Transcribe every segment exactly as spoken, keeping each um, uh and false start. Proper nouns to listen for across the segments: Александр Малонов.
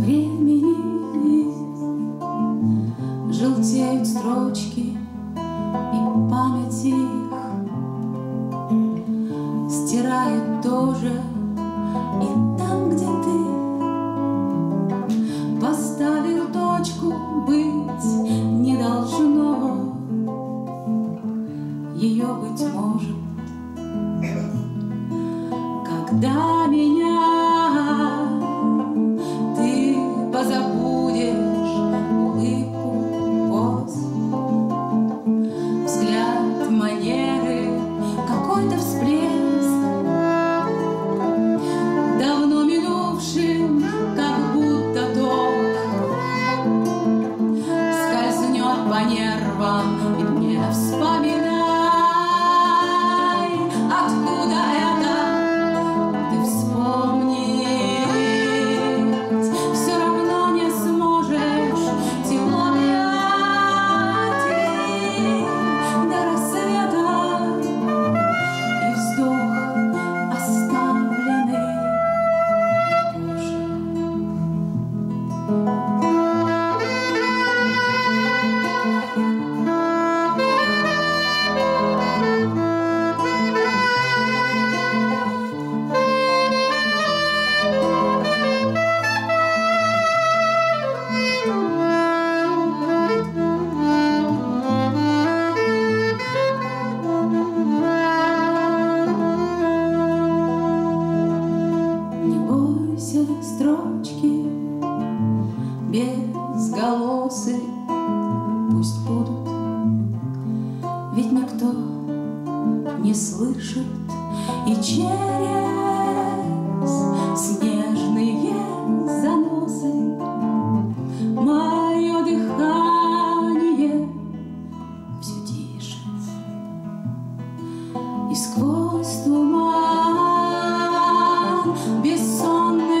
времени желтеют строчки и память их стирает тоже. И там, где ты поставил точку, быть не должно, ее быть может. Когда меня ты позабудешь, улыбку, поз, взгляд, манеры, какой-то всплеск, давно минувшим, как будто ток, скользнет по нервам и мне вспоминать. Строчки безголосы пусть будут, ведь никто не слышит, и через снежные заносы мое дыхание все тише, и сквозь туман бессонный.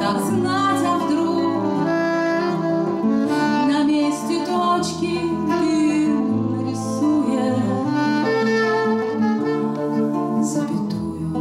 Как знать, а вдруг на месте точки ты нарисуешь запятую.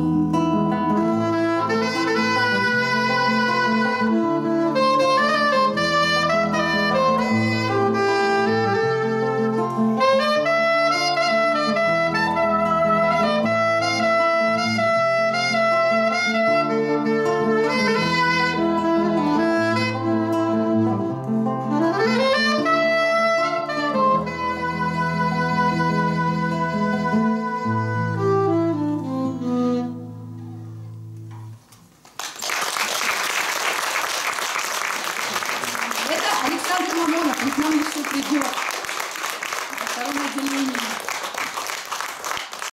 Александр Малонов, он к нам еще придет во втором отделении.